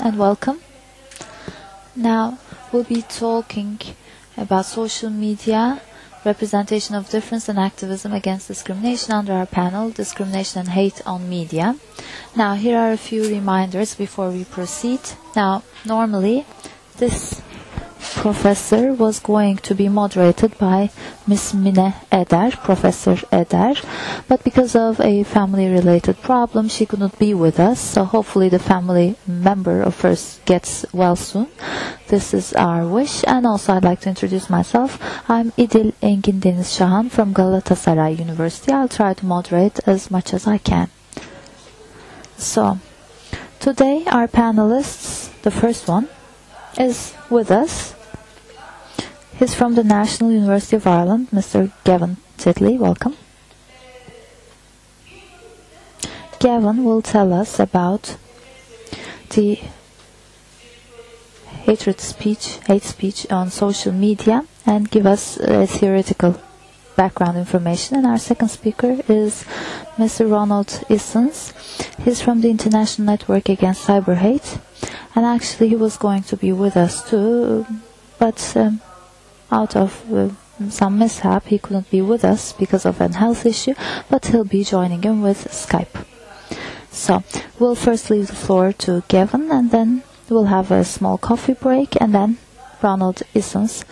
and welcome. Now we'll be talking about social media, representation of difference and activism against discrimination under our panel, Discrimination and Hate on Media. Now here are a few reminders before we proceed. Now normally this professor was going to be moderated by Ms. Mine Eder, Professor Eder, but because of a family-related problem, she could not be with us, so hopefully the family member of hers gets well soon. This is our wish, and also I'd like to introduce myself. I'm Idil Engindeniz Şahan from Galatasaray University. I'll try to moderate as much as I can. So, today our panelists, the first one, is with us. He's from the National University of Ireland, Mr. Gavan Titley. Welcome. Gavan will tell us about the hate speech on social media and give us theoretical background information. And our second speaker is Mr. Ronald Eissens. He's from the International Network Against Cyber Hate. And actually he was going to be with us too, but out of some mishap he couldn't be with us because of a health issue, but he'll be joining him with Skype. So we'll first leave the floor to Gavan, and then we'll have a small coffee break, and then Ronald Eissens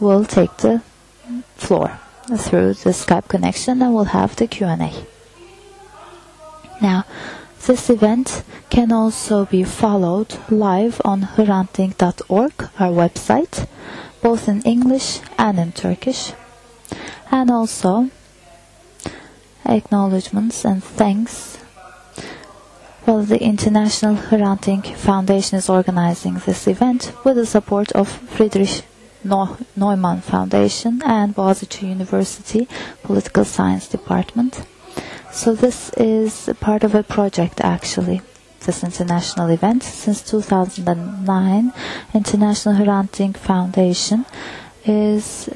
will take the floor through the Skype connection, and we'll have the Q&A. Now, this event can also be followed live on hrantdink.org, our website, both in English and in Turkish. And also, acknowledgements and thanks. Well, the International Hrant Dink Foundation is organizing this event with the support of Friedrich Böhm Neumann Foundation and Boğaziçi University Political Science Department. So this is part of a project, actually, this international event. Since 2009, International Hrant Dink Foundation is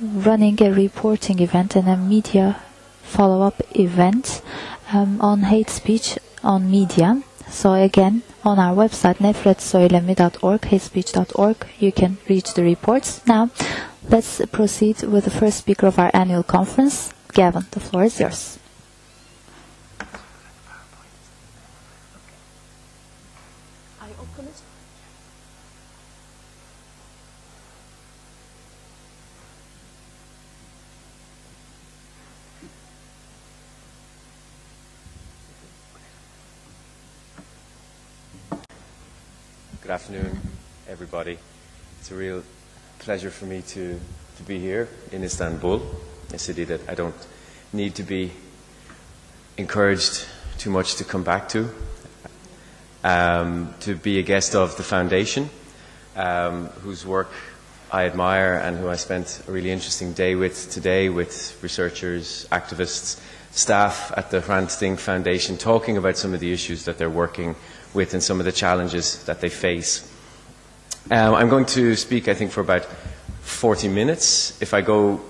running a reporting event and a media follow-up event on hate speech on media. So again, on our website, nefretsoylemi.org, hatespeech.org, you can reach the reports. Now, let's proceed with the first speaker of our annual conference. Gavan, the floor is yours. I open it. Good afternoon, everybody. It's a real pleasure for me to be here in Istanbul, a city that I don't need to be encouraged too much to come back to be a guest of the foundation, whose work I admire and who I spent a really interesting day with today, with researchers, activists, staff at the Hrant Dink Foundation, talking about some of the issues that they're working with and some of the challenges that they face. I'm going to speak, I think, for about 40 minutes. If I go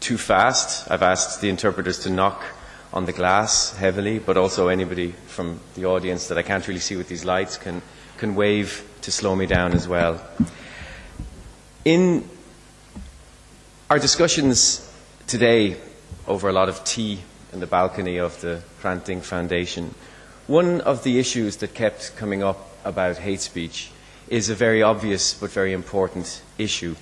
too fast, I've asked the interpreters to knock on the glass heavily, but also anybody from the audience that I can't really see with these lights can wave to slow me down as well. In our discussions today over a lot of tea in the balcony of the Hrant Dink Foundation, one of the issues that kept coming up about hate speech is a very obvious but very important issue,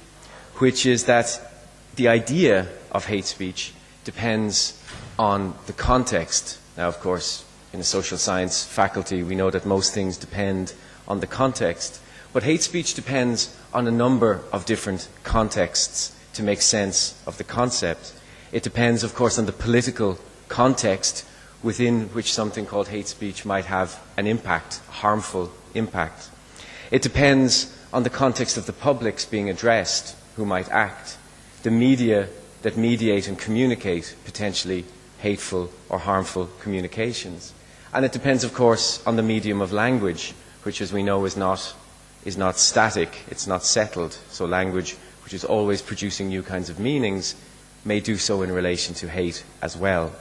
which is that the idea of hate speech depends on the context. Now, of course, in a social science faculty, we know that most things depend on the context. But hate speech depends on a number of different contexts to make sense of the concept. It depends, of course, on the political context within which something called hate speech might have an impact, a harmful impact. It depends on the context of the publics being addressed, who might act, the media that mediate and communicate potentially hateful or harmful communications. And it depends, of course, on the medium of language, which, as we know, is not static, it's not settled. So language, which is always producing new kinds of meanings, may do so in relation to hate as well.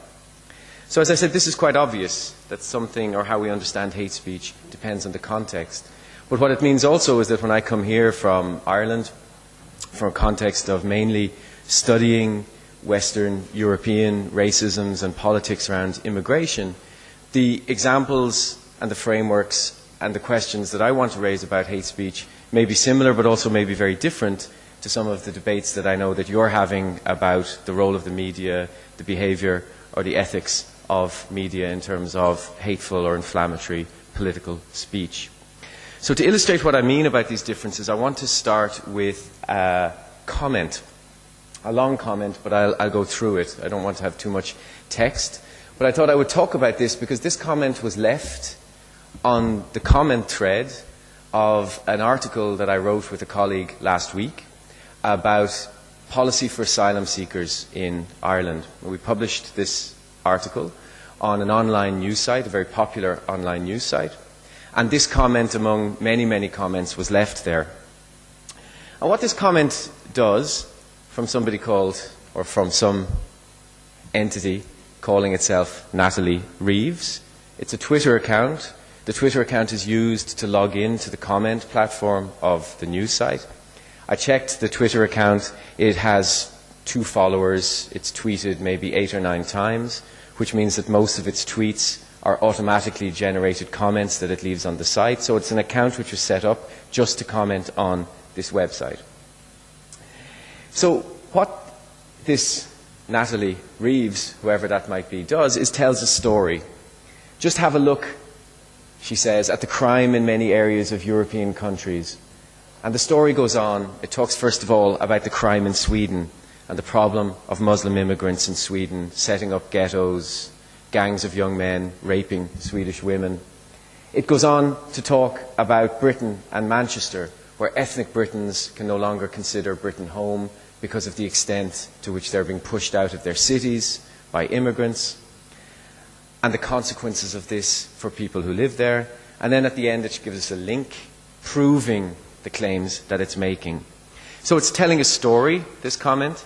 So as I said, this is quite obvious, that something or how we understand hate speech depends on the context. But what it means also is that when I come here from Ireland, from a context of mainly studying Western European racisms and politics around immigration, the examples and the frameworks and the questions that I want to raise about hate speech may be similar but also may be very different to some of the debates that I know that you're having about the role of the media, the behavior or the ethics of media in terms of hateful or inflammatory political speech. So to illustrate what I mean about these differences, I want to start with a comment. A long comment, but I'll go through it. I don't want to have too much text. But I thought I would talk about this because this comment was left on the comment thread of an article that I wrote with a colleague last week about policy for asylum seekers in Ireland. We published this article on an online news site, a very popular online news site. And this comment, among many, many comments, was left there. And what this comment does, from somebody called, or from some entity calling itself Natalie Reeves. It's a Twitter account. The Twitter account is used to log in to the comment platform of the news site. I checked the Twitter account. It has 2 followers. It's tweeted maybe 8 or 9 times, which means that most of its tweets are automatically generated comments that it leaves on the site. So it's an account which was set up just to comment on this website. So what this Natalie Reeves, whoever that might be, does is tells a story. Just have a look, she says, at the crime in many areas of European countries. And the story goes on. It talks, first of all, about the crime in Sweden and the problem of Muslim immigrants in Sweden, setting up ghettos, gangs of young men, raping Swedish women. It goes on to talk about Britain and Manchester, where ethnic Britons can no longer consider Britain home, because of the extent to which they're being pushed out of their cities by immigrants, and the consequences of this for people who live there. And then at the end, it gives us a link proving the claims that it's making. So it's telling a story, this comment,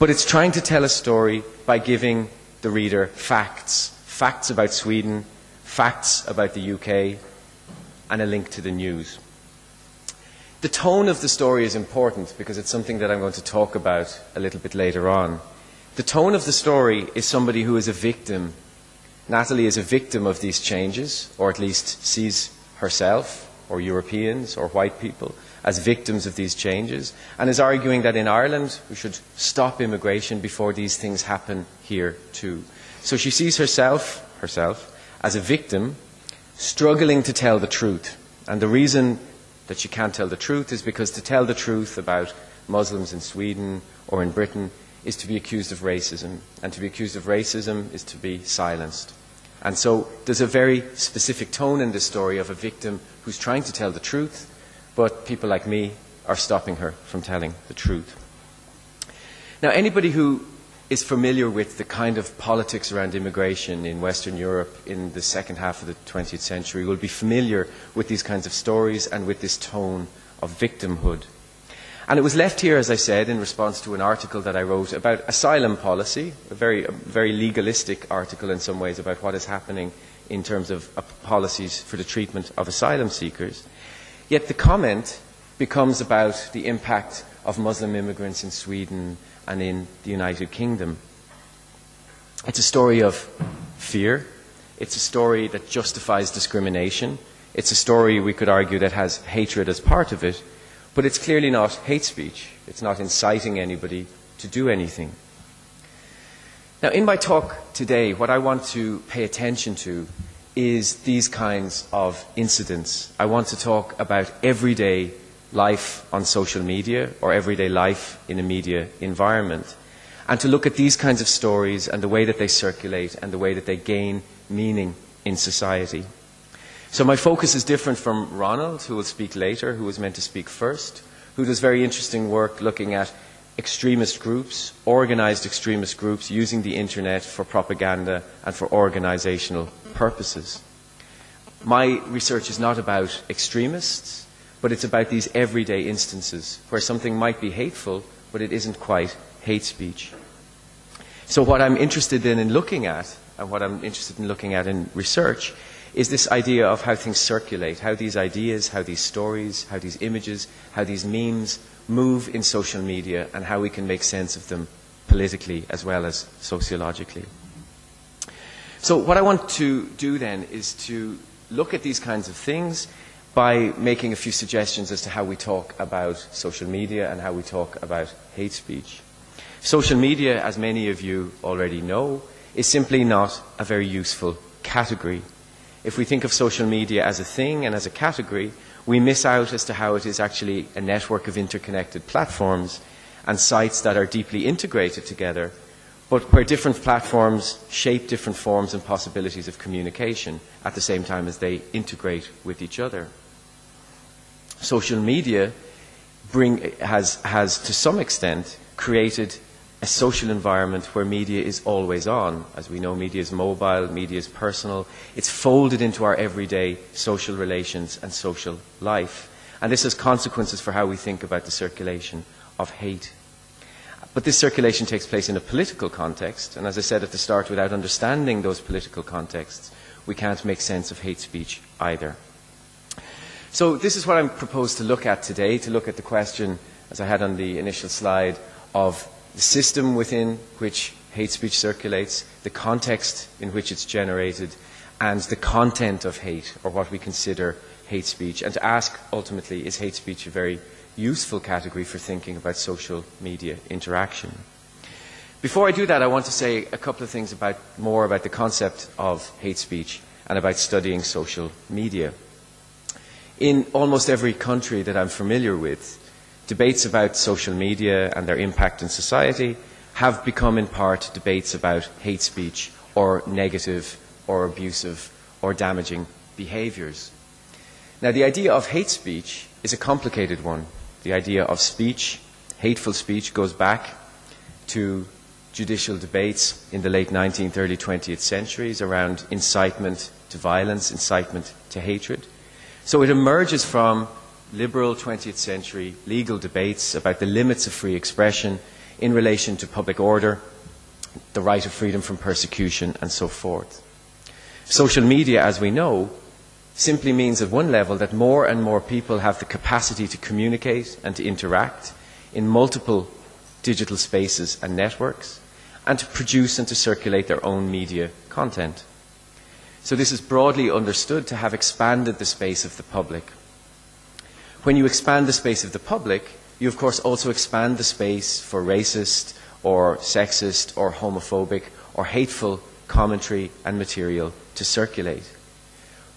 but it's trying to tell a story by giving the reader facts. Facts about Sweden, facts about the UK, and a link to the news. The tone of the story is important because it's something that I'm going to talk about a little bit later on. The tone of the story is somebody who is a victim. Natalie is a victim of these changes, or at least sees herself, or Europeans, or white people, as victims of these changes, and is arguing that in Ireland we should stop immigration before these things happen here too. So she sees herself, as a victim, struggling to tell the truth. And the reason that she can't tell the truth is because to tell the truth about Muslims in Sweden or in Britain is to be accused of racism, and to be accused of racism is to be silenced. And so there's a very specific tone in this story of a victim who's trying to tell the truth, but people like me are stopping her from telling the truth. Now, anybody who is familiar with the kind of politics around immigration in Western Europe in the second half of the 20th century will be familiar with these kinds of stories and with this tone of victimhood. And it was left here, as I said, in response to an article that I wrote about asylum policy, a very legalistic article in some ways about what is happening in terms of policies for the treatment of asylum seekers. Yet the comment becomes about the impact of Muslim immigrants in Sweden and in the United Kingdom. It's a story of fear. It's a story that justifies discrimination. It's a story, we could argue, that has hatred as part of it, but it's clearly not hate speech. It's not inciting anybody to do anything. Now, in my talk today, what I want to pay attention to is these kinds of incidents. I want to talk about everyday life on social media or everyday life in a media environment, and to look at these kinds of stories and the way that they circulate and the way that they gain meaning in society. So my focus is different from Ronald, who will speak later, who was meant to speak first, who does very interesting work looking at extremist groups, organized extremist groups, using the internet for propaganda and for organizational purposes. My research is not about extremists, but it's about these everyday instances where something might be hateful, but it isn't quite hate speech. So what I'm interested in looking at and what I'm interested in looking at in research, is this idea of how things circulate, how these ideas, how these stories, how these images, how these memes move in social media, and how we can make sense of them politically as well as sociologically. So what I want to do then is to look at these kinds of things by making a few suggestions as to how we talk about social media and how we talk about hate speech. Social media, as many of you already know, is simply not a very useful category. If we think of social media as a thing and as a category, we miss out as to how it is actually a network of interconnected platforms and sites that are deeply integrated together, but where different platforms shape different forms and possibilities of communication at the same time as they integrate with each other. Social media has to some extent created a social environment where media is always on. As we know, media is mobile, media is personal. It's folded into our everyday social relations and social life. And this has consequences for how we think about the circulation of hate. But this circulation takes place in a political context, and as I said at the start, without understanding those political contexts, we can't make sense of hate speech either. So this is what I'm proposed to look at today, to look at the question, as I had on the initial slide, of the system within which hate speech circulates, the context in which it's generated, and the content of hate, or what we consider hate speech, and to ask, ultimately, is hate speech a very useful category for thinking about social media interaction. Before I do that, I want to say a couple of things more about the concept of hate speech and about studying social media. In almost every country that I'm familiar with, debates about social media and their impact in society have become in part debates about hate speech or negative or abusive or damaging behaviors. Now, the idea of hate speech is a complicated one. The idea of speech, hateful speech, goes back to judicial debates in the late 19th, early 20th centuries around incitement to violence, incitement to hatred. So it emerges from liberal 20th century legal debates about the limits of free expression in relation to public order, the right of freedom from persecution, and so forth. Social media, as we know, simply means at one level that more and more people have the capacity to communicate and to interact in multiple digital spaces and networks, and to produce and to circulate their own media content. So this is broadly understood to have expanded the space of the public. When you expand the space of the public, you of course also expand the space for racist or sexist or homophobic or hateful commentary and material to circulate.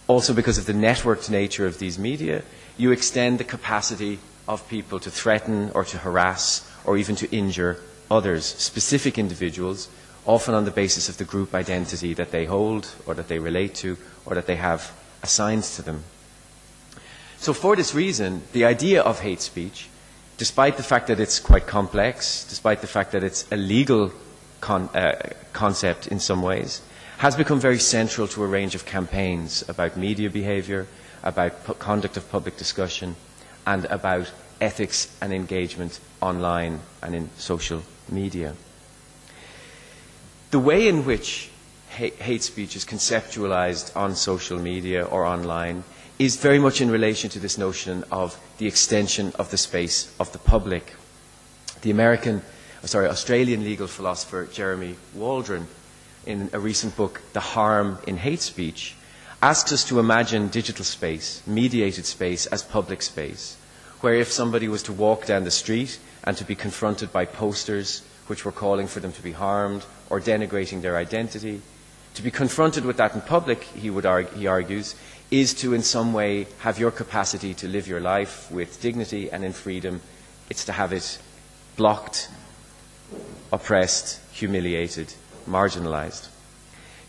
Also, because of the networked nature of these media, you extend the capacity of people to threaten or to harass or even to injure others, specific individuals, often on the basis of the group identity that they hold or that they relate to or that they have assigned to them. So for this reason, the idea of hate speech, despite the fact that it's quite complex, despite the fact that it's a legal concept in some ways, has become very central to a range of campaigns about media behavior, about conduct of public discussion, and about ethics and engagement online and in social media. The way in which hate speech is conceptualized on social media or online is very much in relation to this notion of the extension of the space of the public. The Australian legal philosopher Jeremy Waldron, in a recent book, The Harm in Hate Speech, asks us to imagine digital space, mediated space, as public space, where if somebody was to walk down the street and to be confronted by posters which were calling for them to be harmed or denigrating their identity, to be confronted with that in public, he argues, is to in some way have your capacity to live your life with dignity and in freedom. It's to have it blocked, oppressed, humiliated, marginalized.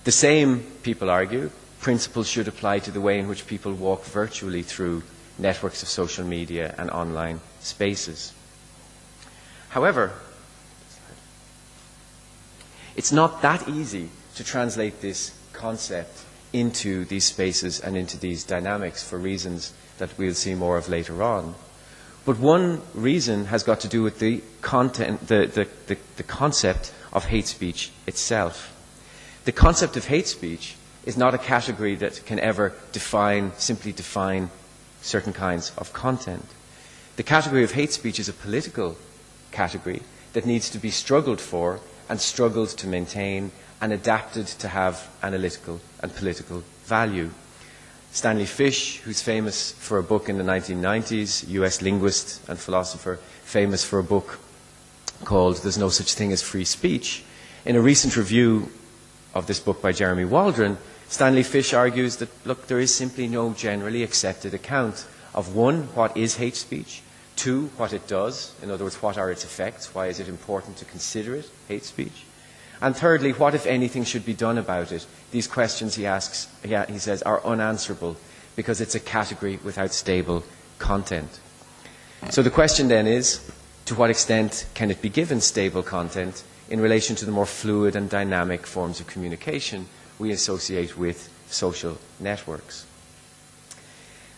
The same, people argue, principles should apply to the way in which people walk virtually through networks of social media and online spaces. However, it's not that easy to translate this concept into these spaces and into these dynamics for reasons that we'll see more of later on. But one reason has got to do with the concept of hate speech itself. the concept of hate speech is not a category that can ever define, simply define certain kinds of content. The category of hate speech is a political category that needs to be struggled for and struggled to maintain and adapted to have analytical and political value. Stanley Fish, who's famous for a book in the 1990s, US linguist and philosopher, famous for a book called There's No Such Thing as Free Speech, in a recent review of this book by Jeremy Waldron, Stanley Fish argues that, look, there is simply no generally accepted account of, one, what is hate speech, two, what it does, in other words, what are its effects, why is it important to consider it hate speech, and thirdly, what, if anything, should be done about it. These questions, he says, are unanswerable because it's a category without stable content. So the question then is, to what extent can it be given stable content in relation to the more fluid and dynamic forms of communication we associate with social networks?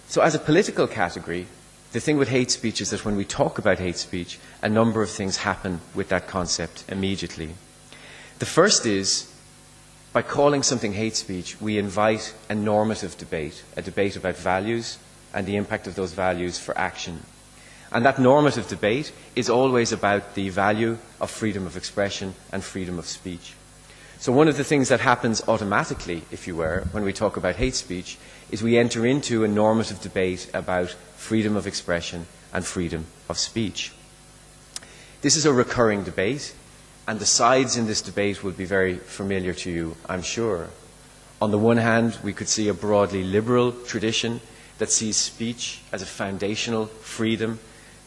So as a political category, the thing with hate speech is that when we talk about hate speech, a number of things happen with that concept immediately. The first is, by calling something hate speech, we invite a normative debate, a debate about values and the impact of those values for action. And that normative debate is always about the value of freedom of expression and freedom of speech. So one of the things that happens automatically, if you were, when we talk about hate speech, is we enter into a normative debate about freedom of expression and freedom of speech. This is a recurring debate, and the sides in this debate will be very familiar to you, I'm sure. On the one hand, we could see a broadly liberal tradition that sees speech as a foundational freedom.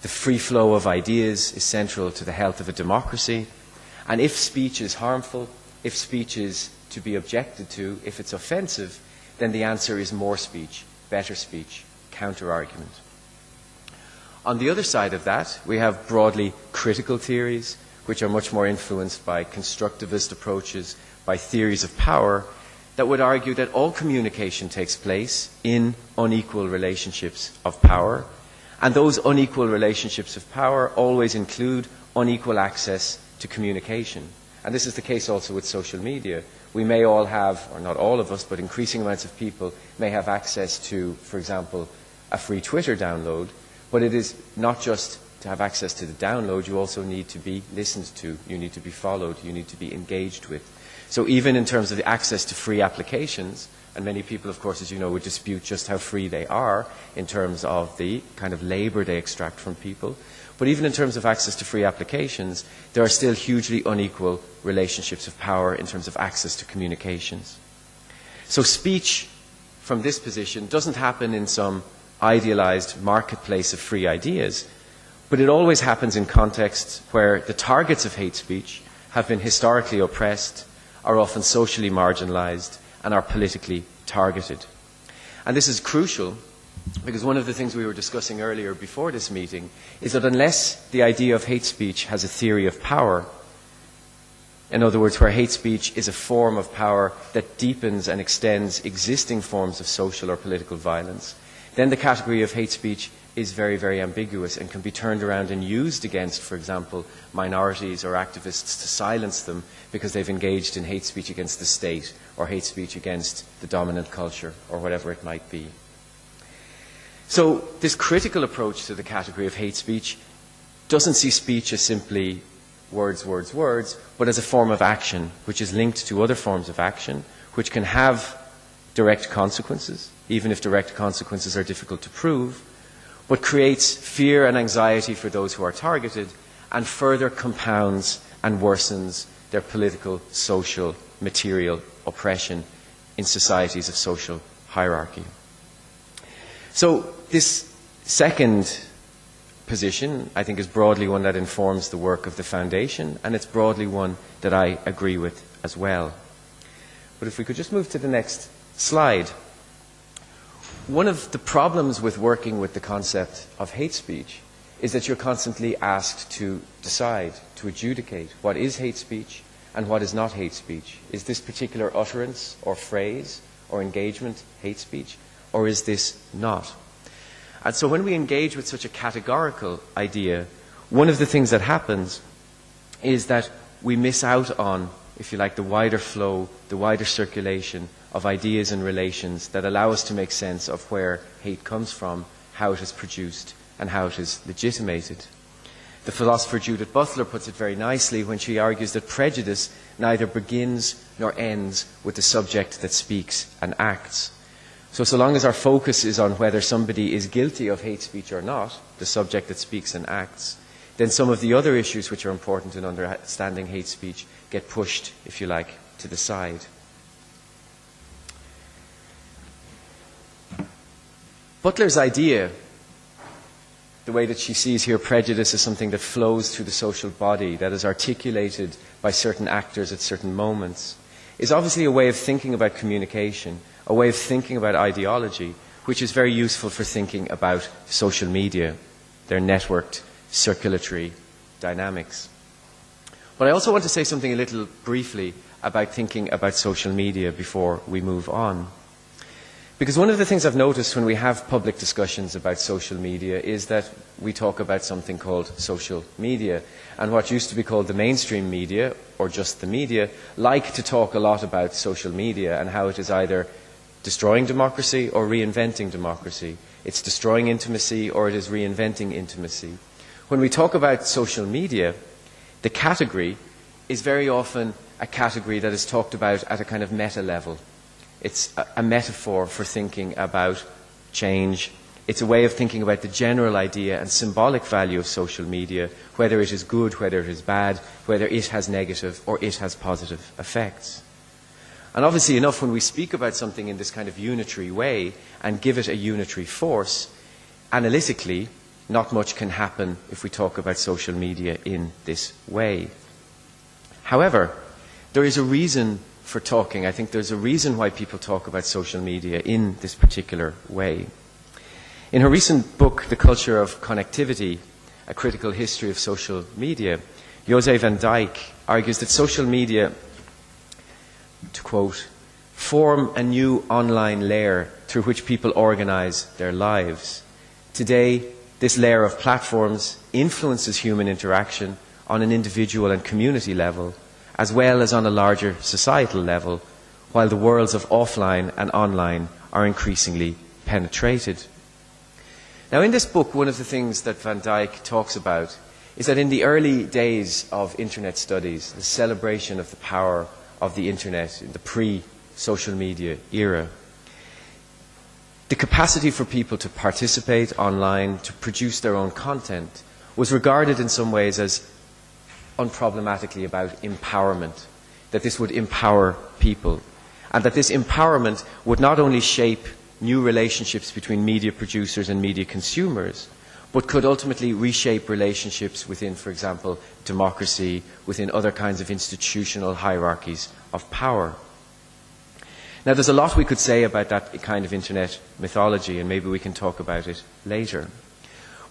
The free flow of ideas is central to the health of a democracy. And if speech is harmful, if speech is to be objected to, if it's offensive, then the answer is more speech, better speech, counter-argument. On the other side of that, we have broadly critical theories, which are much more influenced by constructivist approaches, by theories of power, that would argue that all communication takes place in unequal relationships of power. And those unequal relationships of power always include unequal access to communication. And this is the case also with social media. We may all have, or not all of us, but increasing amounts of people may have access to, for example, a free Twitter download, but it is not just to have access to the download, you also need to be listened to, you need to be followed, you need to be engaged with. So even in terms of the access to free applications, and many people, of course, as you know, would dispute just how free they are in terms of the kind of labor they extract from people. But even in terms of access to free applications, there are still hugely unequal relationships of power in terms of access to communications. So speech, from this position, doesn't happen in some idealized marketplace of free ideas, but it always happens in contexts where the targets of hate speech have been historically oppressed, are often socially marginalized, and are politically targeted. And this is crucial because one of the things we were discussing earlier before this meeting is that unless the idea of hate speech has a theory of power, in other words, where hate speech is a form of power that deepens and extends existing forms of social or political violence, then the category of hate speech is very, very ambiguous and can be turned around and used against, for example, minorities or activists to silence them because they've engaged in hate speech against the state or hate speech against the dominant culture or whatever it might be. So this critical approach to the category of hate speech doesn't see speech as simply words, words, words, but as a form of action which is linked to other forms of action which can have direct consequences, even if direct consequences are difficult to prove, but creates fear and anxiety for those who are targeted and further compounds and worsens their political, social, material oppression in societies of social hierarchy. So this second position, I think, is broadly one that informs the work of the Foundation, and it's broadly one that I agree with as well. But if we could just move to the next slide. One of the problems with working with the concept of hate speech is that you're constantly asked to decide, to adjudicate what is hate speech and what is not hate speech. Is this particular utterance or phrase or engagement hate speech, or is this not? And so when we engage with such a categorical idea, one of the things that happens is that we miss out on if you like, the wider flow, the wider circulation of ideas and relations that allow us to make sense of where hate comes from, how it is produced, and how it is legitimated. The philosopher Judith Butler puts it very nicely when she argues that prejudice neither begins nor ends with the subject that speaks and acts. So long as our focus is on whether somebody is guilty of hate speech or not, the subject that speaks and acts, then some of the other issues which are important in understanding hate speech get pushed, if you like, to the side. Butler's idea, the way that she sees here prejudice as something that flows through the social body, that is articulated by certain actors at certain moments, is obviously a way of thinking about communication, a way of thinking about ideology, which is very useful for thinking about social media, their networked, circulatory dynamics. But I also want to say something a little briefly about thinking about social media before we move on. Because one of the things I've noticed when we have public discussions about social media is that we talk about something called social media. And what used to be called the mainstream media, or just the media, like to talk a lot about social media and how it is either destroying democracy or reinventing democracy. It's destroying intimacy or it is reinventing intimacy. When we talk about social media, the category is very often a category that is talked about at a kind of meta level. It's a metaphor for thinking about change. It's a way of thinking about the general idea and symbolic value of social media, whether it is good, whether it is bad, whether it has negative or it has positive effects. And obviously enough, when we speak about something in this kind of unitary way and give it a unitary force, analytically, not much can happen if we talk about social media in this way. However, there is a reason for talking. I think there's a reason why people talk about social media in this particular way. In her recent book, The Culture of Connectivity, A Critical History of Social Media, José van Dijck argues that social media, to quote, form a new online layer through which people organize their lives. Today, this layer of platforms influences human interaction on an individual and community level, as well as on a larger societal level, while the worlds of offline and online are increasingly penetrated. Now, in this book, one of the things that Van Dijck talks about is that in the early days of internet studies, the celebration of the power of the internet in the pre-social media era, the capacity for people to participate online, to produce their own content, was regarded in some ways as unproblematically about empowerment, that this would empower people, and that this empowerment would not only shape new relationships between media producers and media consumers, but could ultimately reshape relationships within, for example, democracy, within other kinds of institutional hierarchies of power. Now, there's a lot we could say about that kind of internet mythology, and maybe we can talk about it later.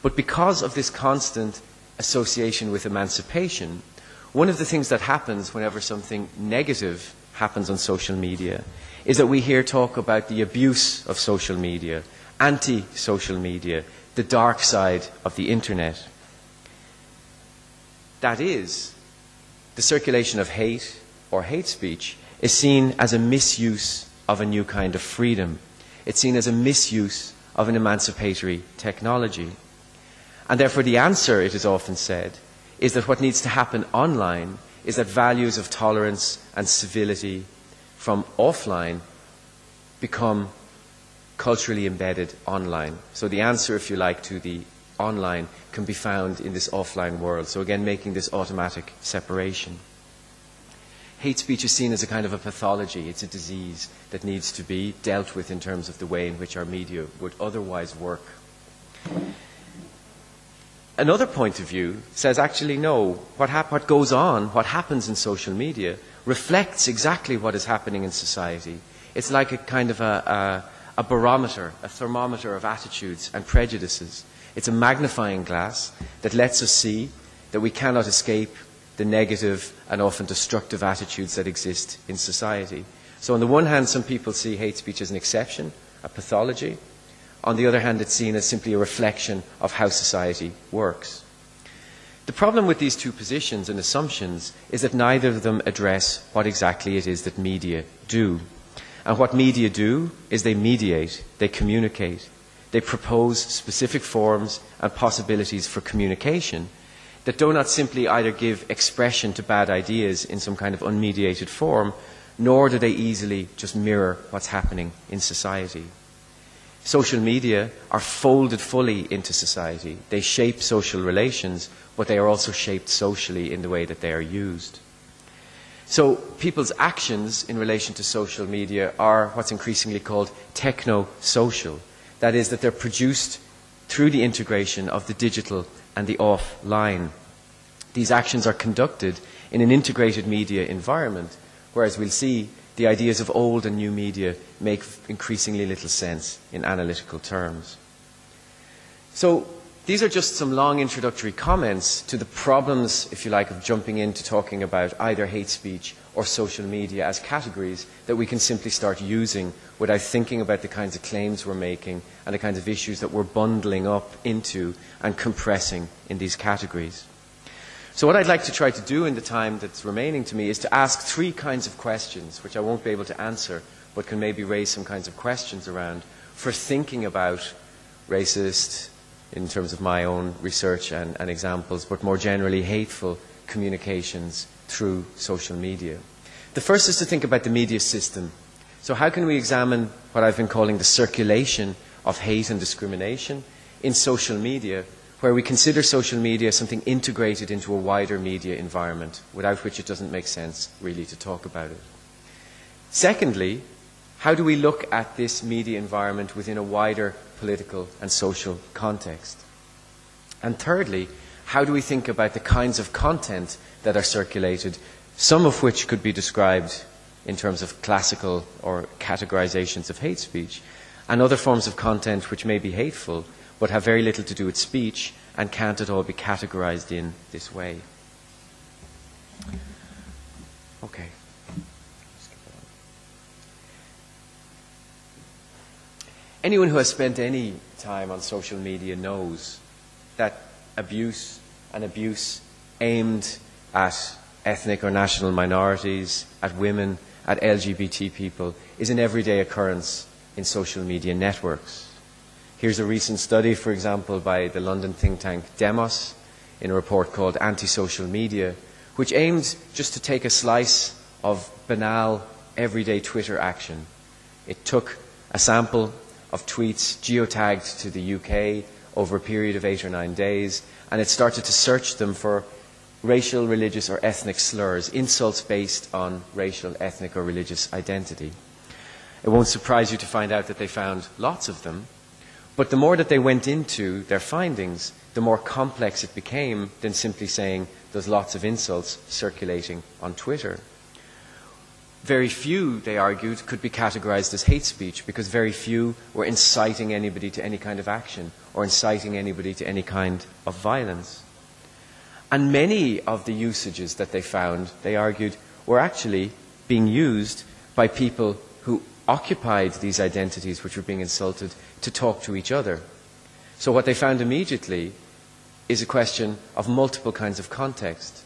But because of this constant association with emancipation, one of the things that happens whenever something negative happens on social media is that we hear talk about the abuse of social media, anti-social media, the dark side of the internet. That is, the circulation of hate or hate speech is seen as a misuse of a new kind of freedom. It's seen as a misuse of an emancipatory technology. And therefore the answer, it is often said, is that what needs to happen online is that values of tolerance and civility from offline become culturally embedded online. So the answer, if you like, to the online can be found in this offline world. So again, making this automatic separation. Hate speech is seen as a kind of a pathology. It's a disease that needs to be dealt with in terms of the way in which our media would otherwise work. Another point of view says, actually, no, what goes on, what happens in social media, reflects exactly what is happening in society. It's like a kind of a barometer, a thermometer of attitudes and prejudices. It's a magnifying glass that lets us see that we cannot escape the negative and often destructive attitudes that exist in society. So on the one hand, some people see hate speech as an exception, a pathology. On the other hand, it's seen as simply a reflection of how society works. The problem with these two positions and assumptions is that neither of them address what exactly it is that media do. And what media do is they mediate, they communicate, they propose specific forms and possibilities for communication that do not simply either give expression to bad ideas in some kind of unmediated form, nor do they easily just mirror what's happening in society. Social media are folded fully into society. They shape social relations, but they are also shaped socially in the way that they are used. So people's actions in relation to social media are what's increasingly called techno-social. That is, that they're produced through the integration of the digital and the offline. These actions are conducted in an integrated media environment, whereas we'll see the ideas of old and new media make increasingly little sense in analytical terms. So these are just some long introductory comments to the problems, if you like, of jumping into talking about either hate speech or social media as categories that we can simply start using without thinking about the kinds of claims we're making and the kinds of issues that we're bundling up into and compressing in these categories. So what I'd like to try to do in the time that's remaining to me is to ask three kinds of questions, which I won't be able to answer, but can maybe raise some kinds of questions around for thinking about racist, in terms of my own research and examples, but more generally hateful communications through social media. The first is to think about the media system. So how can we examine what I've been calling the circulation of hate and discrimination in social media, where we consider social media something integrated into a wider media environment, without which it doesn't make sense really to talk about it. Secondly, how do we look at this media environment within a wider political and social context? And thirdly, how do we think about the kinds of content that are circulated, some of which could be described in terms of classical or categorizations of hate speech, and other forms of content which may be hateful, but have very little to do with speech and can't at all be categorized in this way. Okay. Anyone who has spent any time on social media knows that abuse and abuse aimed at ethnic or national minorities, at women, at LGBT people is an everyday occurrence in social media networks. Here's a recent study, for example, by the London think tank Demos in a report called Anti-Social Media, which aimed just to take a slice of banal, everyday Twitter action. It took a sample of tweets geotagged to the UK over a period of 8 or 9 days, and it started to search them for racial, religious, or ethnic slurs, insults based on racial, ethnic, or religious identity. It won't surprise you to find out that they found lots of them. But the more that they went into their findings, the more complex it became than simply saying there's lots of insults circulating on Twitter. Very few, they argued, could be categorized as hate speech because very few were inciting anybody to any kind of action or inciting anybody to any kind of violence. And many of the usages that they found, they argued, were actually being used by people who occupied these identities which were being insulted to talk to each other. So what they found immediately is a question of multiple kinds of context.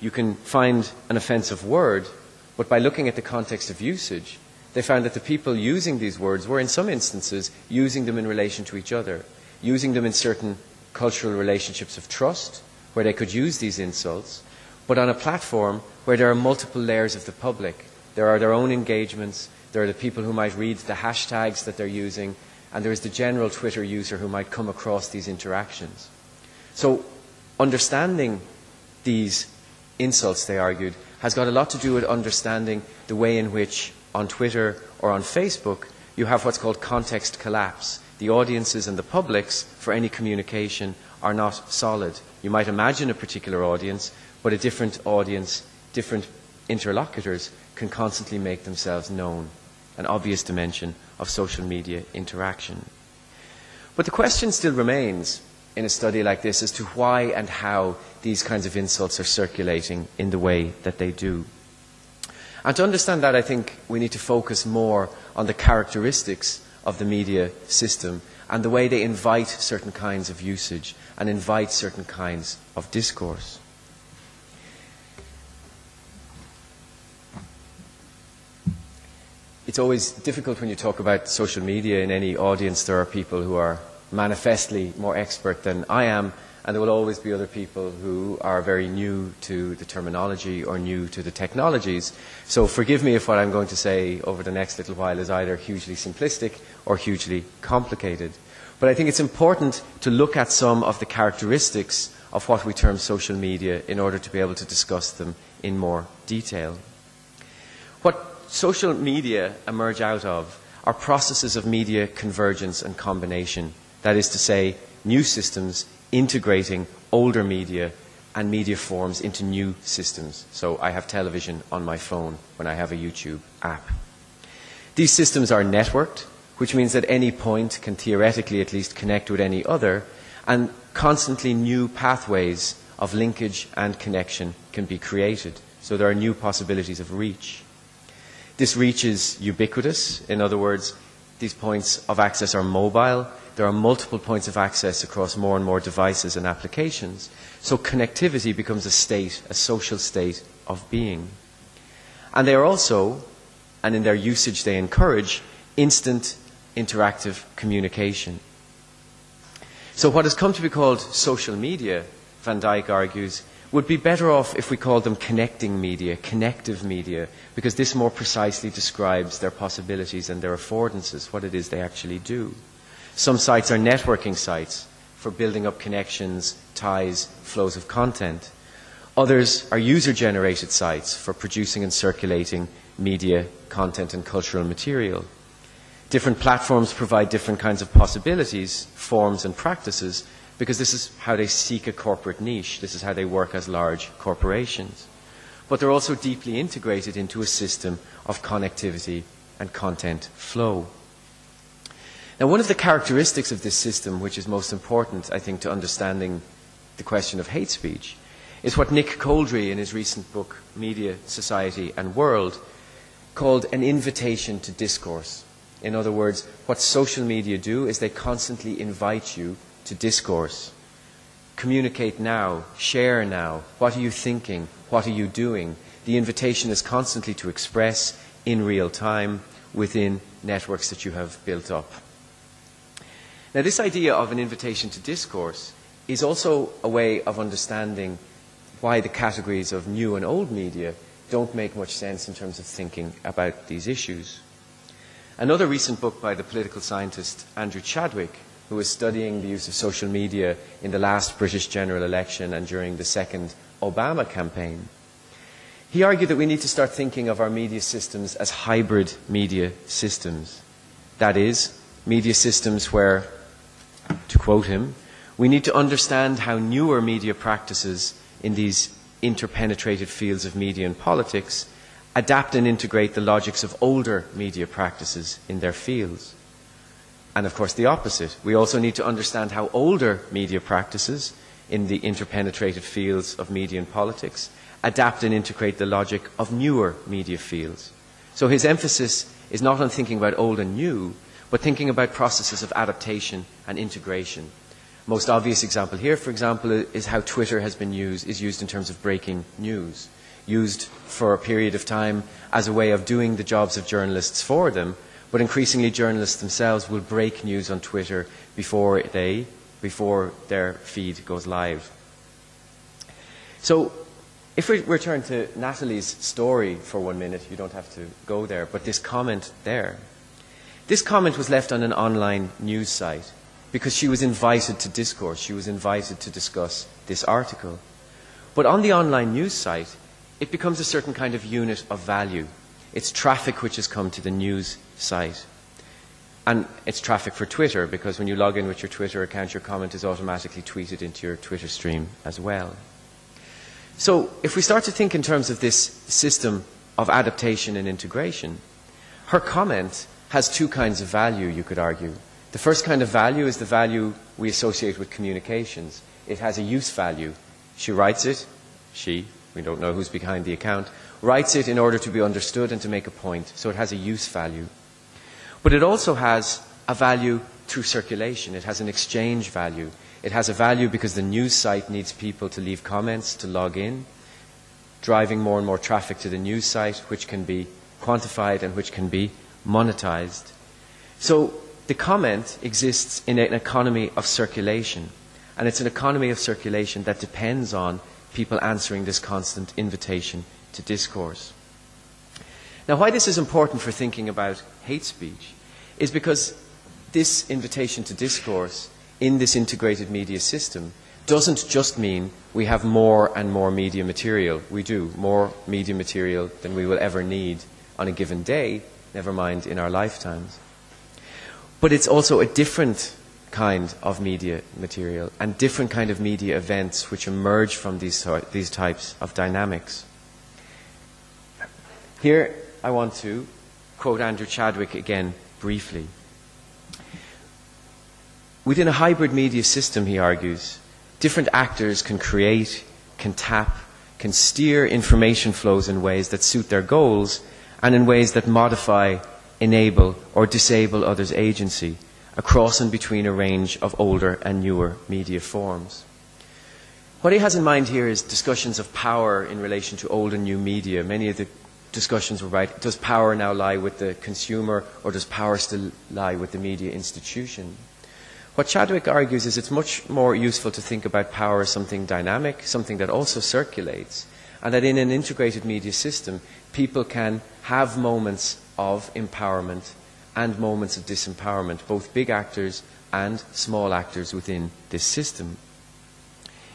You can find an offensive word, but by looking at the context of usage, they found that the people using these words were in some instances using them in relation to each other, using them in certain cultural relationships of trust where they could use these insults, but on a platform where there are multiple layers of the public. There are their own engagements, there are the people who might read the hashtags that they're using, and there is the general Twitter user who might come across these interactions. So understanding these insults, they argued, has got a lot to do with understanding the way in which on Twitter or on Facebook you have what's called context collapse. The audiences and the publics for any communication are not solid. You might imagine a particular audience, but a different audience, different interlocutors can constantly make themselves known, an obvious dimension of social media interaction. But the question still remains in a study like this as to why and how these kinds of insults are circulating in the way that they do. And to understand that, I think we need to focus more on the characteristics of the media system and the way they invite certain kinds of usage and invite certain kinds of discourse. It's always difficult when you talk about social media in any audience. There are people who are manifestly more expert than I am, and there will always be other people who are very new to the terminology or new to the technologies. So forgive me if what I'm going to say over the next little while is either hugely simplistic or hugely complicated. But I think it's important to look at some of the characteristics of what we term social media in order to be able to discuss them in more detail. What social media emerge out of are processes of media convergence and combination. That is to say, new systems integrating older media and media forms into new systems. So I have television on my phone when I have a YouTube app. These systems are networked, which means that any point can theoretically at least connect with any other, and constantly new pathways of linkage and connection can be created. So there are new possibilities of reach. This reach is ubiquitous. In other words, these points of access are mobile. There are multiple points of access across more and more devices and applications. So connectivity becomes a state, a social state of being. And they are also, and in their usage they encourage, instant interactive communication. So what has come to be called social media, Van Dijck argues, would be better off if we called them connecting media, connective media, because this more precisely describes their possibilities and their affordances, what it is they actually do. Some sites are networking sites for building up connections, ties, flows of content. Others are user-generated sites for producing and circulating media, content, and cultural material. Different platforms provide different kinds of possibilities, forms, and practices, because this is how they seek a corporate niche. This is how they work as large corporations. But they're also deeply integrated into a system of connectivity and content flow. Now, one of the characteristics of this system, which is most important, I think, to understanding the question of hate speech, is what Nick Coldry, in his recent book, Media, Society, and World, called an invitation to discourse. In other words, what social media do is they constantly invite you to discourse. Communicate now, share now, what are you thinking, what are you doing? The invitation is constantly to express in real time within networks that you have built up. Now, this idea of an invitation to discourse is also a way of understanding why the categories of new and old media don't make much sense in terms of thinking about these issues. Another recent book by the political scientist Andrew Chadwick, who was studying the use of social media in the last British general election and during the second Obama campaign, he argued that we need to start thinking of our media systems as hybrid media systems. That is, media systems where, to quote him, we need to understand how newer media practices in these interpenetrated fields of media and politics adapt and integrate the logics of older media practices in their fields. And of course the opposite. We also need to understand how older media practices in the interpenetrated fields of media and politics adapt and integrate the logic of newer media fields. So his emphasis is not on thinking about old and new, but thinking about processes of adaptation and integration. Most obvious example here, for example, is how Twitter has been used in terms of breaking news, used for a period of time as a way of doing the jobs of journalists for them, but increasingly journalists themselves will break news on Twitter before their feed goes live. So if we return to Natalie's story for 1 minute, you don't have to go there, but this comment there. This comment was left on an online news site because she was invited to discourse. She was invited to discuss this article. But on the online news site, it becomes a certain kind of unit of value. It's traffic which has come to the news site. And it's traffic for Twitter, because when you log in with your Twitter account, your comment is automatically tweeted into your Twitter stream as well. So if we start to think in terms of this system of adaptation and integration, her comment has two kinds of value, you could argue. The first kind of value is the value we associate with communications. It has a use value. She writes it, we don't know who's behind the account, writes it in order to be understood and to make a point. So it has a use value. But it also has a value through circulation. It has an exchange value. It has a value because the news site needs people to leave comments, to log in, driving more and more traffic to the news site, which can be quantified and which can be monetized. So the comment exists in an economy of circulation, and it's an economy of circulation that depends on people answering this constant invitation to discourse. Now, why this is important for thinking about hate speech is because this invitation to discourse in this integrated media system doesn't just mean we have more and more media material. We do more media material than we will ever need on a given day, never mind in our lifetimes. But it's also a different kind of media material and different kind of media events which emerge from these types of dynamics. Here I want to quote Andrew Chadwick again briefly. Within a hybrid media system, he argues, different actors can create, can tap, can steer information flows in ways that suit their goals and in ways that modify, enable, or disable others' agency across and between a range of older and newer media forms. What he has in mind here is discussions of power in relation to old and new media. Many of the discussions were about, does power now lie with the consumer, or does power still lie with the media institution? What Chadwick argues is it's much more useful to think about power as something dynamic, something that also circulates, and that in an integrated media system, people can have moments of empowerment and moments of disempowerment, both big actors and small actors within this system.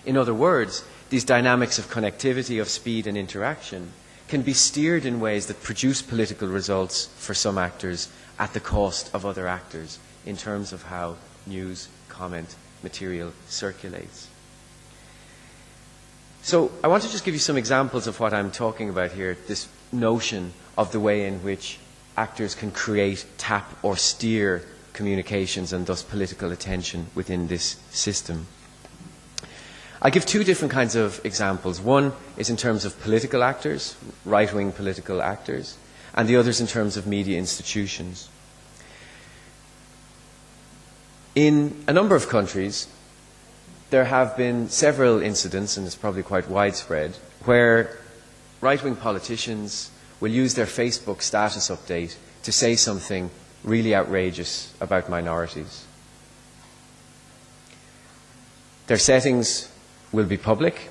In other words, these dynamics of connectivity, of speed and interaction can be steered in ways that produce political results for some actors at the cost of other actors in terms of how news, comment, material circulates. So I want to just give you some examples of what I'm talking about here, this notion of the way in which actors can create, tap, or steer communications and thus political attention within this system. I give two different kinds of examples. One is in terms of political actors, right-wing political actors, and the other is in terms of media institutions. In a number of countries, there have been several incidents, and it's probably quite widespread, where right-wing politicians will use their Facebook status update to say something really outrageous about minorities. Their settings will be public,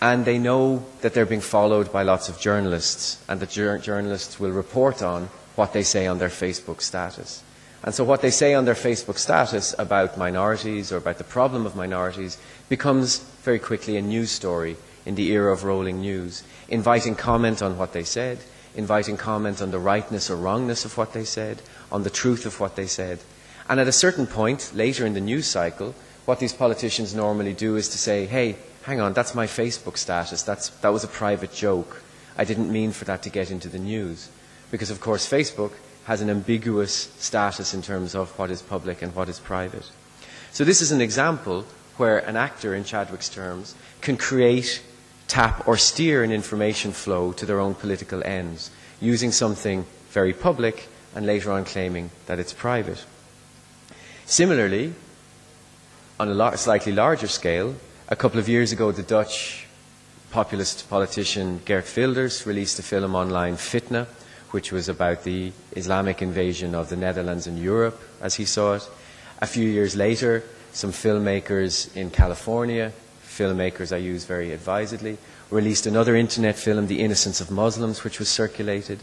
and they know that they're being followed by lots of journalists, and that journalists will report on what they say on their Facebook status. And so what they say on their Facebook status about minorities or about the problem of minorities becomes very quickly a news story in the era of rolling news, inviting comment on what they said, inviting comment on the rightness or wrongness of what they said, on the truth of what they said. And at a certain point, later in the news cycle, what these politicians normally do is to say, hey, hang on, that's my Facebook status. That was a private joke. I didn't mean for that to get into the news. Because, of course, Facebook has an ambiguous status in terms of what is public and what is private. So this is an example where an actor, in Chadwick's terms, can create, tap, or steer an information flow to their own political ends, using something very public and later on claiming that it's private. Similarly, on a slightly larger scale, a couple of years ago, the Dutch populist politician Geert Wilders released a film online, Fitna, which was about the Islamic invasion of the Netherlands and Europe, as he saw it. A few years later, some filmmakers in California, filmmakers I use very advisedly, released another internet film, The Innocence of Muslims, which was circulated.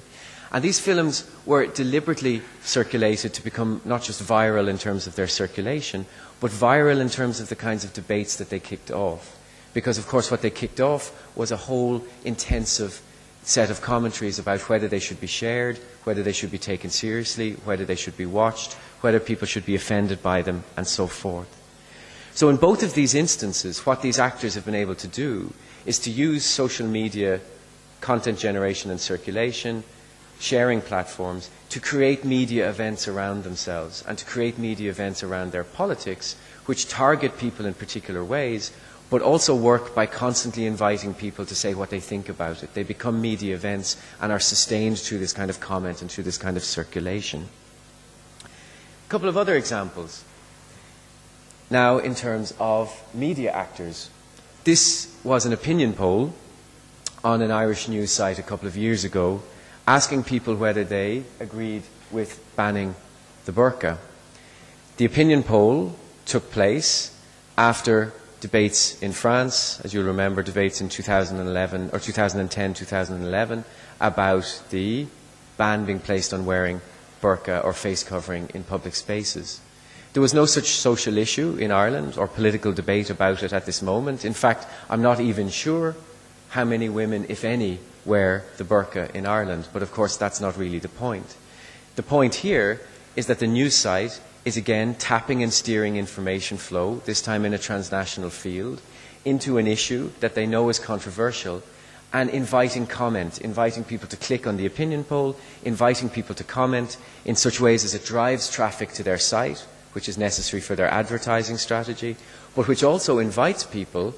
And these films were deliberately circulated to become not just viral in terms of their circulation, but viral in terms of the kinds of debates that they kicked off. Because, of course, what they kicked off was a whole intensive set of commentaries about whether they should be shared, whether they should be taken seriously, whether they should be watched, whether people should be offended by them, and so forth. So in both of these instances, what these actors have been able to do is to use social media, content generation and circulation, sharing platforms, to create media events around themselves and to create media events around their politics, which target people in particular ways, but also work by constantly inviting people to say what they think about it. They become media events and are sustained through this kind of comment and through this kind of circulation. A couple of other examples. Now, in terms of media actors, this was an opinion poll on an Irish news site a couple of years ago, asking people whether they agreed with banning the burqa. The opinion poll took place after debates in France, as you'll remember, debates in 2011 or 2010, 2011, about the ban being placed on wearing burqa or face covering in public spaces. There was no such social issue in Ireland or political debate about it at this moment. In fact, I'm not even sure how many women, if any, wear the burqa in Ireland. But of course, that's not really the point. The point here is that the news site is again tapping and steering information flow, this time in a transnational field, into an issue that they know is controversial and inviting comment, inviting people to click on the opinion poll, inviting people to comment in such ways as it drives traffic to their site, which is necessary for their advertising strategy, but which also invites people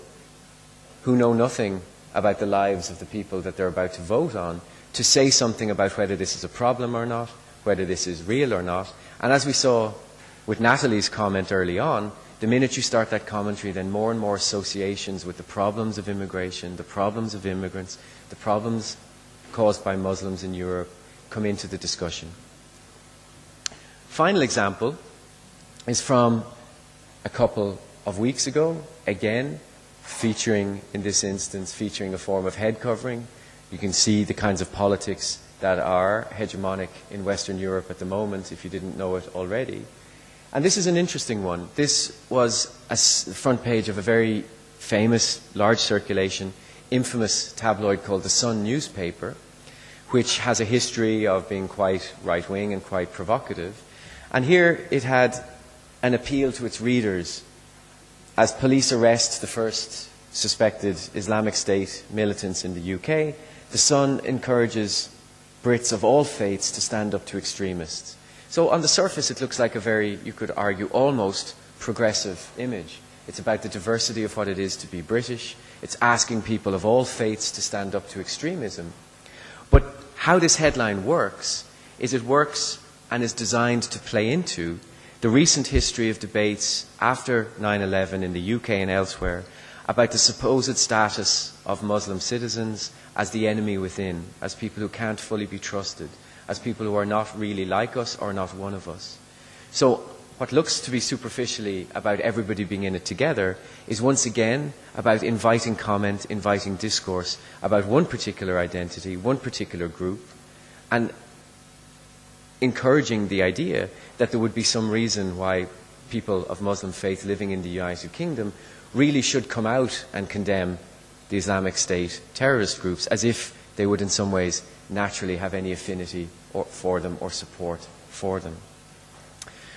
who know nothing about the lives of the people that they're about to vote on to say something about whether this is a problem or not, whether this is real or not. And as we saw with Natalie's comment early on, the minute you start that commentary, then more and more associations with the problems of immigration, the problems of immigrants, the problems caused by Muslims in Europe come into the discussion. Final example is from a couple of weeks ago, again, featuring, in this instance, featuring a form of head covering. You can see the kinds of politics that are hegemonic in Western Europe at the moment, if you didn't know it already. And this is an interesting one. This was the front page of a very famous, large circulation, infamous tabloid called the Sun newspaper, which has a history of being quite right-wing and quite provocative. And here it had an appeal to its readers as police arrest the first suspected Islamic State militants in the UK. The Sun encourages Brits of all faiths to stand up to extremists. So on the surface it looks like a very, you could argue, almost progressive image. It's about the diversity of what it is to be British. It's asking people of all faiths to stand up to extremism. But how this headline works is it works and is designed to play into the recent history of debates after 9/11 in the UK and elsewhere about the supposed status of Muslim citizens as the enemy within, as people who can't fully be trusted, as people who are not really like us or not one of us. So what looks to be superficially about everybody being in it together is once again about inviting comment, inviting discourse about one particular identity, one particular group, and encouraging the idea that there would be some reason why people of Muslim faith living in the United Kingdom really should come out and condemn the Islamic State terrorist groups as if they would in some ways naturally have any affinity for them or support for them.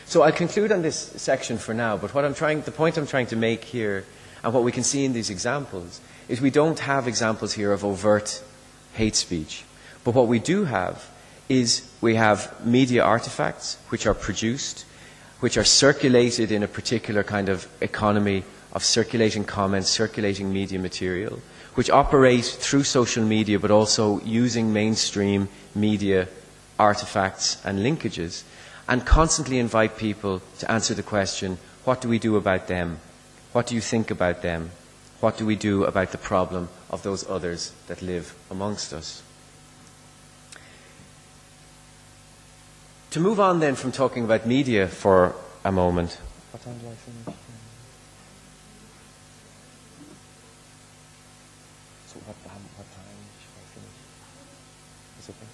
So I'll conclude on this section for now, but what I'm trying, the point I'm trying to make here and what we can see in these examples is we don't have examples here of overt hate speech, but what we do have is we have media artifacts which are produced, which are circulated in a particular kind of economy of circulating comments, circulating media material, which operate through social media but also using mainstream media artifacts and linkages, and constantly invite people to answer the question, what do we do about them? What do you think about them? What do we do about the problem of those others that live amongst us? To move on then from talking about media for a moment. What time do I finish? So what time should I finish? Is it okay?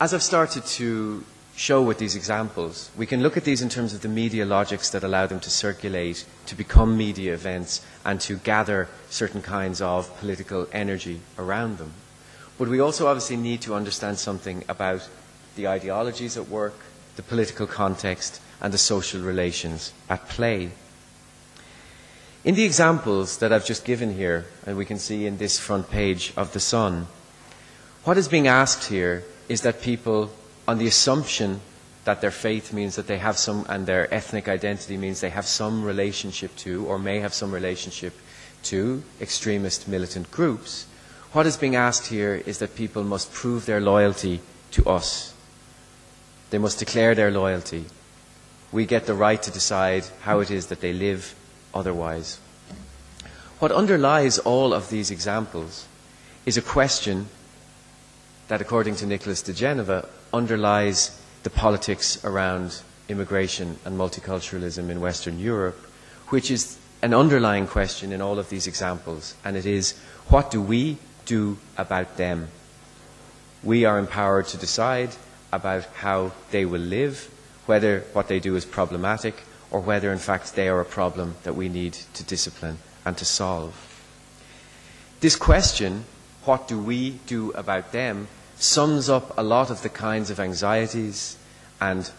As I've started to show with these examples, we can look at these in terms of the media logics that allow them to circulate, to become media events, and to gather certain kinds of political energy around them. But we also obviously need to understand something about the ideologies at work, the political context, and the social relations at play. In the examples that I've just given here, and we can see in this front page of The Sun, what is being asked here is that people, on the assumption that their faith means that they have some, and their ethnic identity means they have some relationship to, or may have some relationship to, extremist militant groups, what is being asked here is that people must prove their loyalty to us. They must declare their loyalty. We get the right to decide how it is that they live otherwise. What underlies all of these examples is a question that, according to Nicholas de Genova, underlies the politics around immigration and multiculturalism in Western Europe, which is an underlying question in all of these examples, and it is, what do we do about them? We are empowered to decide about how they will live, whether what they do is problematic, or whether in fact they are a problem that we need to discipline and to solve. This question, what do we do about them, sums up a lot of the kinds of anxieties and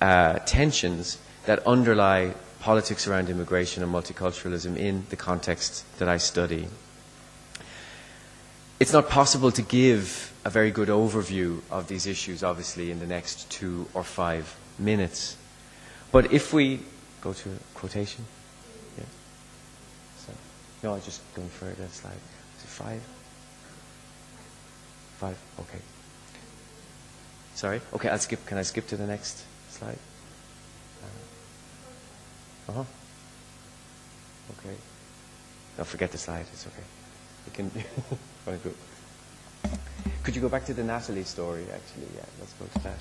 tensions that underlie politics around immigration and multiculturalism in the context that I study. It's not possible to give a very good overview of these issues, obviously, in the next 2 or 5 minutes. But if we go to a quotation. Yeah. So, no, I'm just going further. Slide. Is it 5? 5, okay. Sorry? Okay, I'll skip. Can I skip to the next slide? Uh-huh. Okay. No, forget the slide. It's okay. We can... Very good. Could you go back to the Natalie story, actually? Yeah, let's go to that.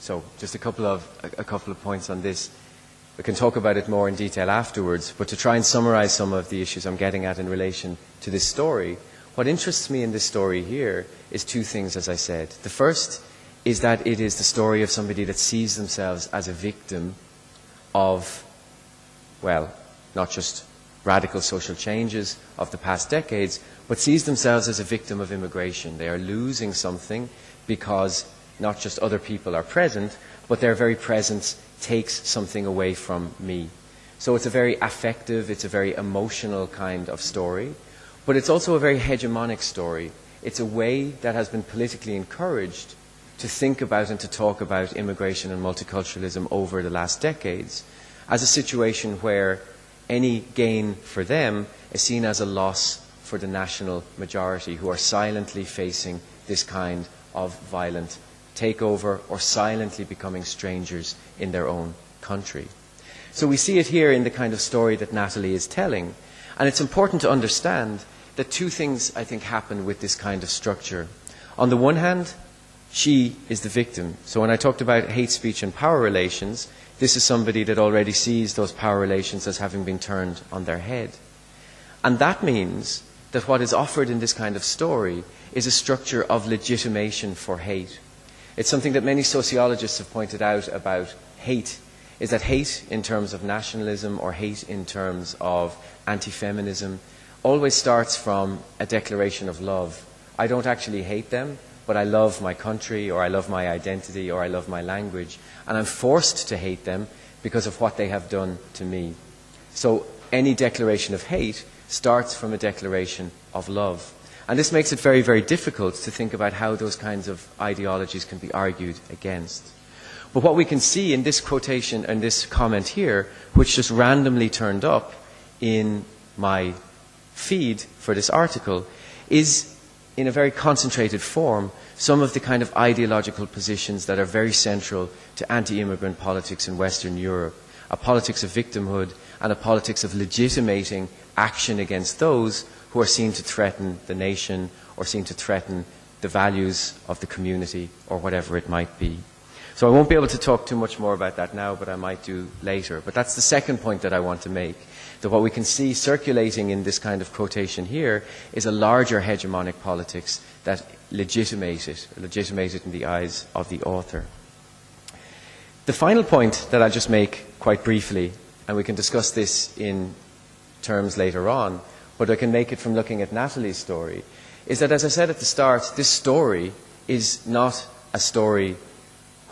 So, just a couple of points on this. We can talk about it more in detail afterwards, but to try and summarize some of the issues I'm getting at in relation to this story, what interests me in this story here is 2 things, as I said. The first is that it is the story of somebody that sees themselves as a victim of, well, not just radical social changes of the past decades, but sees themselves as a victim of immigration. They are losing something because not just other people are present, but their very presence takes something away from me. So it's a very affective, it's a very emotional kind of story, but it's also a very hegemonic story. It's a way that has been politically encouraged to think about and to talk about immigration and multiculturalism over the last decades as a situation where any gain for them is seen as a loss for the national majority who are silently facing this kind of violent takeover or silently becoming strangers in their own country. So we see it here in the kind of story that Natalie is telling, and it's important to understand that 2 things, I think, happen with this kind of structure. On the one hand, she is the victim. So when I talked about hate speech and power relations, this is somebody that already sees those power relations as having been turned on their head. And that means that what is offered in this kind of story is a structure of legitimation for hate. It's something that many sociologists have pointed out about hate, is that hate in terms of nationalism or hate in terms of anti-feminism always starts from a declaration of love. I don't actually hate them, but I love my country, or I love my identity, or I love my language, and I'm forced to hate them because of what they have done to me. So any declaration of hate starts from a declaration of love. And this makes it very, very difficult to think about how those kinds of ideologies can be argued against. But what we can see in this quotation and this comment here, which just randomly turned up in my feed for this article, is in a very concentrated form, some of the kind of ideological positions that are very central to anti-immigrant politics in Western Europe, a politics of victimhood and a politics of legitimating action against those who are seen to threaten the nation or seen to threaten the values of the community or whatever it might be. So I won't be able to talk too much more about that now, but I might do later. But that's the second point that I want to make, that what we can see circulating in this kind of quotation here is a larger hegemonic politics that legitimates it in the eyes of the author. The final point that I'll just make quite briefly, and we can discuss this in terms later on, but I can make it from looking at Natalie's story, is that, as I said at the start, this story is not a story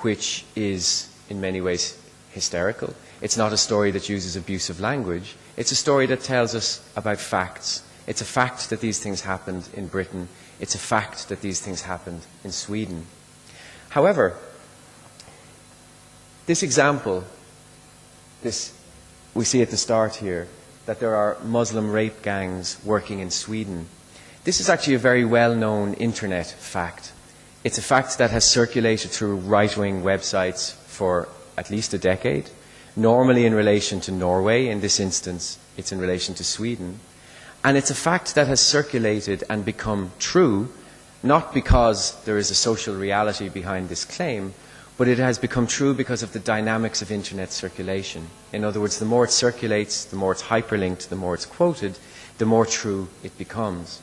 which is in many ways hysterical. It's not a story that uses abusive language. It's a story that tells us about facts. It's a fact that these things happened in Britain. It's a fact that these things happened in Sweden. However, this example, we see at the start here, that there are Muslim rape gangs working in Sweden. This is actually a very well-known internet fact. It's a fact that has circulated through right-wing websites for at least a decade, normally in relation to Norway. In this instance, it's in relation to Sweden. And it's a fact that has circulated and become true, not because there is a social reality behind this claim, but it has become true because of the dynamics of internet circulation. In other words, the more it circulates, the more it's hyperlinked, the more it's quoted, the more true it becomes.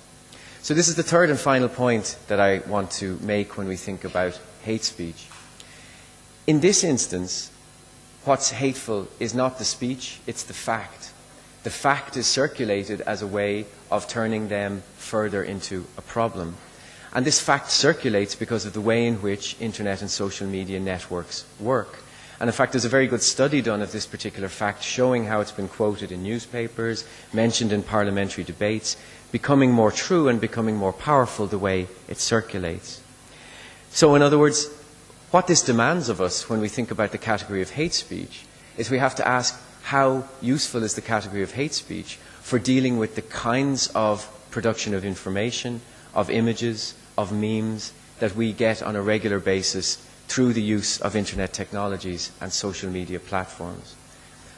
So this is the third and final point that I want to make when we think about hate speech. In this instance, what's hateful is not the speech, it's the fact. The fact is circulated as a way of turning them further into a problem. And this fact circulates because of the way in which internet and social media networks work. And in fact, there's a very good study done of this particular fact showing how it's been quoted in newspapers, mentioned in parliamentary debates, becoming more true and becoming more powerful the way it circulates. So in other words, what this demands of us when we think about the category of hate speech is we have to ask, how useful is the category of hate speech for dealing with the kinds of production of information, of images, of memes that we get on a regular basis through the use of internet technologies and social media platforms.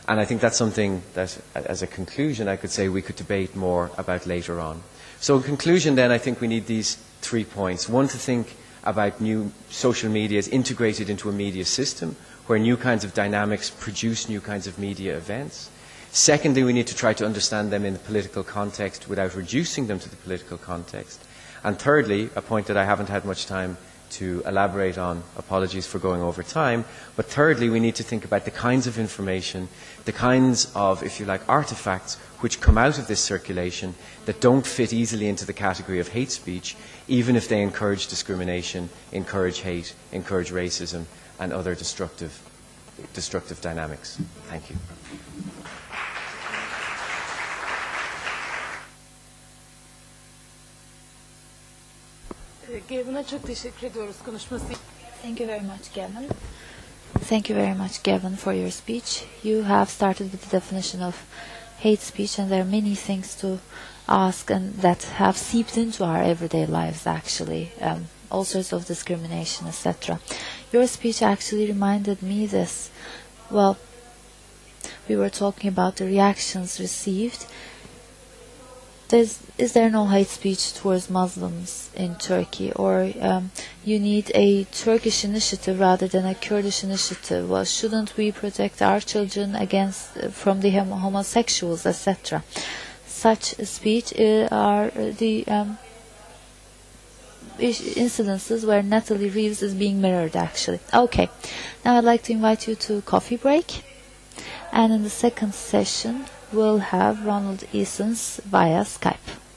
And I think that's something that, as a conclusion, I could say we could debate more about later on. So in conclusion then, I think we need these 3 points. One, to think about new social media as integrated into a media system where new kinds of dynamics produce new kinds of media events. Secondly, we need to try to understand them in the political context without reducing them to the political context. And thirdly, a point that I haven't had much time to elaborate on, apologies for going over time, but thirdly, we need to think about the kinds of information, the kinds of, if you like, artifacts which come out of this circulation that don't fit easily into the category of hate speech, even if they encourage discrimination, encourage hate, encourage racism, and other destructive dynamics. Thank you. Thank you very much, Gavan. Thank you very much, Gavan, for your speech. You have started with the definition of hate speech, and there are many things to ask and that have seeped into our everyday lives, actually, all sorts of discrimination, etc. Your speech actually reminded me this. Well, we were talking about the reactions received. Is there no hate speech towards Muslims in Turkey? Or you need a Turkish initiative rather than a Kurdish initiative? Well, shouldn't we protect our children against from the homosexuals, etc.? Such speech are the incidences where Natalie Reeves is being mirrored, actually. Okay, now I'd like to invite you to coffee break. And in the second session, we'll have Ronald Eissens via Skype.